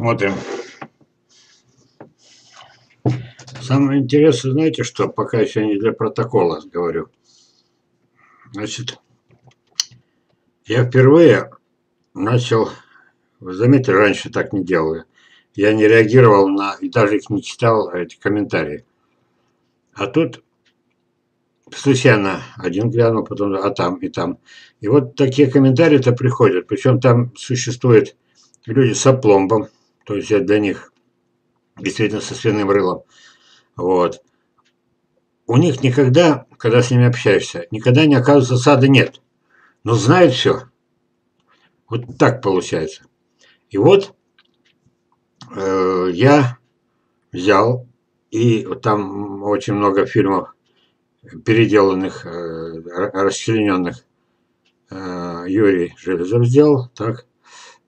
Посмотрим. Самое интересное, знаете, что пока еще не для протокола говорю. Значит, я впервые начал, вы заметили, раньше так не делаю. Я не реагировал на, и даже их не читал, эти комментарии. А тут случайно один глянул, потом, а там, и там. И вот такие комментарии-то приходят. Причем там существуют люди с опломбом, то есть я для них действительно со свиным рылом. Вот. У них никогда, когда с ними общаешься, никогда не оказывается сада нет. Но знают все. Вот так получается. И вот я взял, и там очень много фильмов переделанных, расчлененных Юрий Железов сделал, так.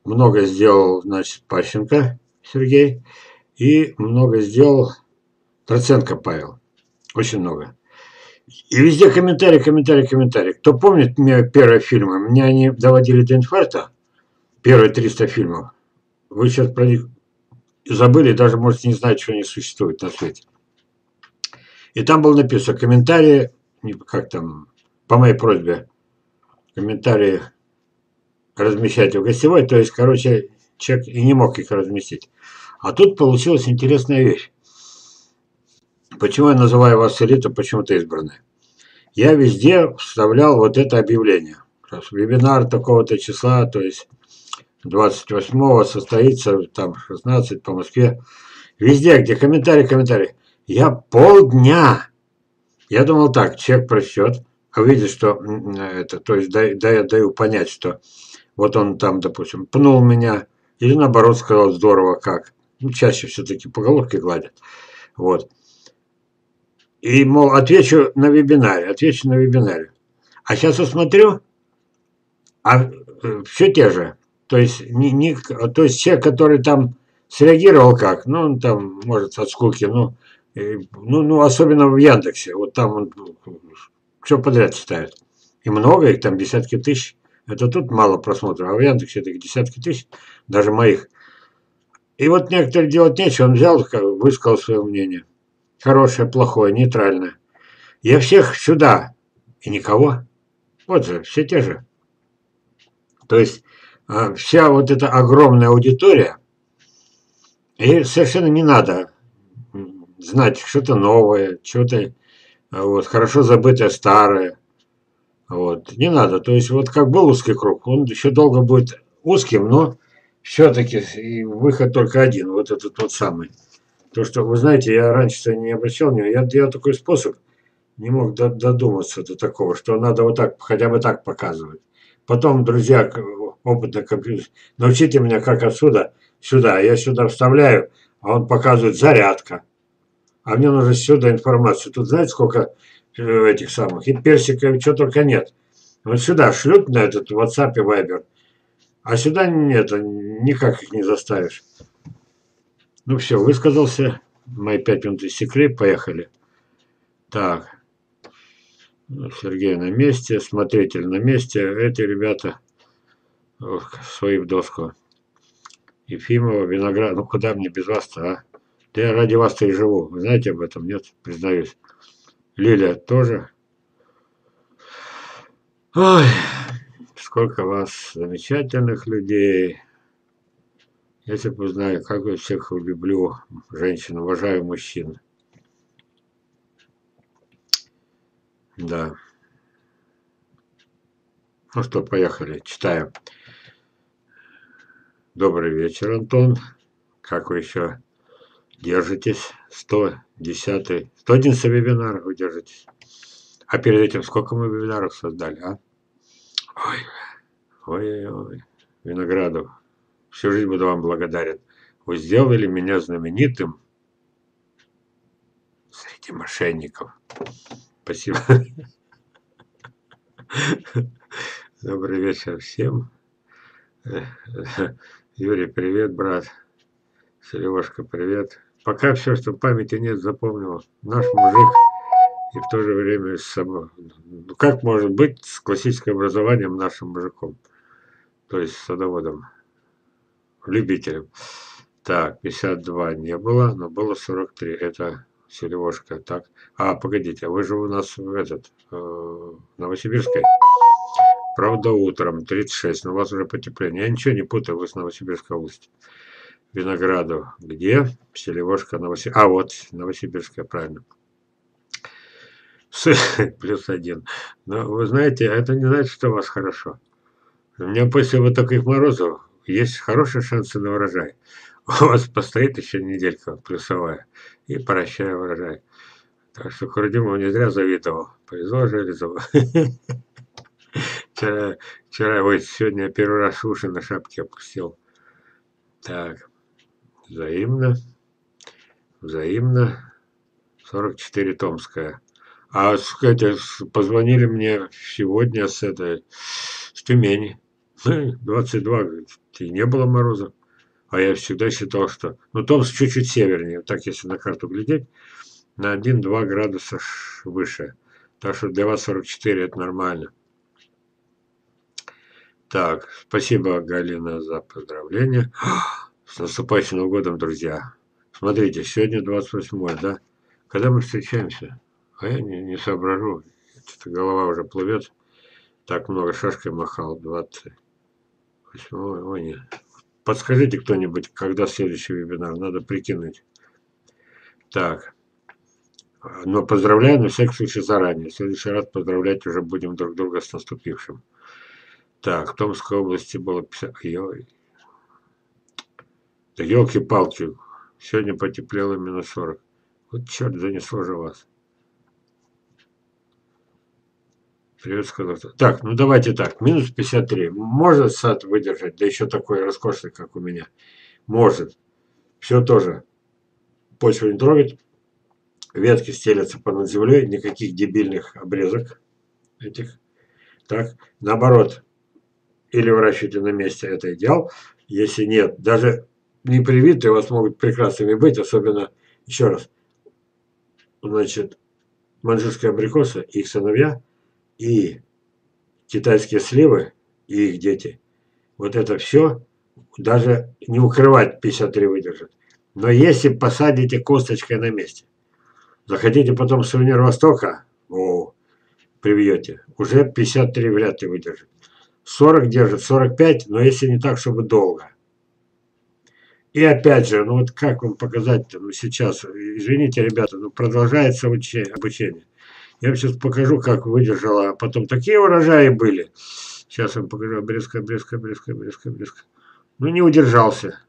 Много сделал, значит, Пащенко Сергей, и много сделал Таценко Павел. Очень много. И везде комментарии, комментарии, комментарии. Кто помнит мне первые фильмы? Меня они доводили до инфаркта. Первые 300 фильмов. Вы сейчас про них забыли, даже можете не знать, что они существуют на свете. И там было написано комментарии, как там, по моей просьбе, комментарии размещать в гостевой. То есть, короче, человек и не мог их разместить. А тут получилась интересная вещь. Почему я называю вас элита, почему-то избранная? Я везде вставлял вот это объявление. Вебинар такого-то числа, то есть 28-го состоится, там 16 по Москве. Везде, где комментарий, комментарий. Я полдня. Я думал так, человек прочтет, а видит, что это, то есть я даю понять, что вот он там, допустим, пнул меня, или наоборот сказал, здорово как. Ну, чаще все-таки по головке гладят. Вот. И, мол, отвечу на вебинаре, отвечу на вебинаре. А сейчас я смотрю, а все те же. То есть, то есть человек, который там среагировал как, ну, он там, может, от скуки, ну, особенно в Яндексе. Вот там он все подряд ставит. И много их, там десятки тысяч. Это тут мало просмотров, а в Яндексе это десятки тысяч, даже моих. И вот некоторые делать нечего, он взял, высказал свое мнение. Хорошее, плохое, нейтральное. Я всех сюда. И никого. Вот же, все те же. То есть, вся вот эта огромная аудитория, и совершенно не надо знать что-то новое, что-то вот, хорошо забытое, старое. Вот. Не надо. То есть, вот как был узкий круг, он еще долго будет узким, но все-таки выход только один. Вот этот вот самый. То, что, вы знаете, я раньше не обращал внимания, я такой способ не мог додуматься до такого, что надо вот так, хотя бы так показывать. Потом, друзья, опытный компьютер, научите меня, как отсюда сюда. Я сюда вставляю, а он показывает зарядка. А мне нужно сюда информацию. Тут знаете, сколько этих самых, и персиков, и чего только нет. Вот сюда шлют на этот WhatsApp и Viber, а сюда нет, никак их не заставишь. Ну все, высказался. Мои 5 минут истекли, поехали. Так. Сергей на месте, смотритель на месте. Эти ребята свои в доску. Ефимова, Виноград. Ну куда мне без вас-то, а? Да я ради вас-то и живу. Вы знаете об этом? Нет, признаюсь. Лилия тоже. Ой, сколько вас замечательных людей. Если бы знаю, как я всех люблю, женщин, уважаю мужчин. Да. Ну что, поехали, читаем. Добрый вечер, Антон. Как вы еще держитесь? 110-й. 111 вебинар вы держитесь. А перед этим сколько мы вебинаров создали, а? Ой, ой, ой. Виноградов. Всю жизнь буду вам благодарен. Вы сделали меня знаменитым среди мошенников. Спасибо. Добрый вечер всем. Юрий, привет, брат. Селивожка, привет. Пока все, что в памяти нет, запомнил. Наш мужик и в то же время с собой. Ну, как может быть с классическим образованием нашим мужиком? То есть садоводом. Любителям. Так, 52 не было, но было 43. Это Селивожка. Так. А, погодите, вы же у нас в этот, Новосибирской. Правда, утром 36, но у вас уже потепление. Я ничего не путаю, вы с Новосибирска усть. Винограду. Где? Селивожка, Новосибирская. А, вот, Новосибирская, правильно. +1. Но вы знаете, это не значит, что у вас хорошо. У меня после вот таких морозов есть хорошие шансы на урожай. У вас постоит еще неделька плюсовая. И прощаю урожай. Так что Курдюмов не зря завидовал. Повезло Железову. Вчера, вот сегодня первый раз уши на шапке опустил. Так. Взаимно. Взаимно. 44 Томская. А, кстати, позвонили мне сегодня с этой, с Тюмени. 22, и не было мороза. А я всегда считал, что... Ну, Томск чуть-чуть севернее. Так, если на карту глядеть, на 1-2 градуса выше. Так что для вас 44 – это нормально. Так, спасибо, Галина, за поздравления. С наступающим Новым годом, друзья. Смотрите, сегодня 28-е, да? Когда мы встречаемся? А я не соображу. Что-то голова уже плывет. Так много шашкой махал. 28. Ой, нет. Подскажите кто-нибудь, когда следующий вебинар. Надо прикинуть. Так. Но поздравляю на всякий случай заранее. В следующий раз поздравлять уже будем друг друга с наступившим. Так, в Томской области было 50... Ой. Да елки-палки. Сегодня потеплело -40. Вот черт, занесло же вас. Привет, сказал. Так, ну давайте так. -53. Может сад выдержать? Да еще такой роскошный, как у меня. Может. Все тоже. Почву не трогать. Ветки стелятся под землей. Никаких дебильных обрезок. Этих. Так, наоборот. Или выращивайте на месте. Это идеал. Если нет, даже непривитые у вас могут прекрасными быть. Особенно, еще раз. Значит, маньчжурские абрикосы, их сыновья. И китайские сливы, и их дети. Вот это все, даже не укрывать 53 выдержит. Но если посадите косточкой на месте, захотите потом сувенир Востока, о, привьете, уже 53 вряд ли выдержит. 40 держит, 45, но если не так, чтобы долго. И опять же, ну вот как вам показать-то, ну сейчас, извините, ребята, но продолжается обучение. Я вам сейчас покажу, как выдержала. А потом такие урожаи были. Сейчас я вам покажу. Обрезка. Ну, не удержался.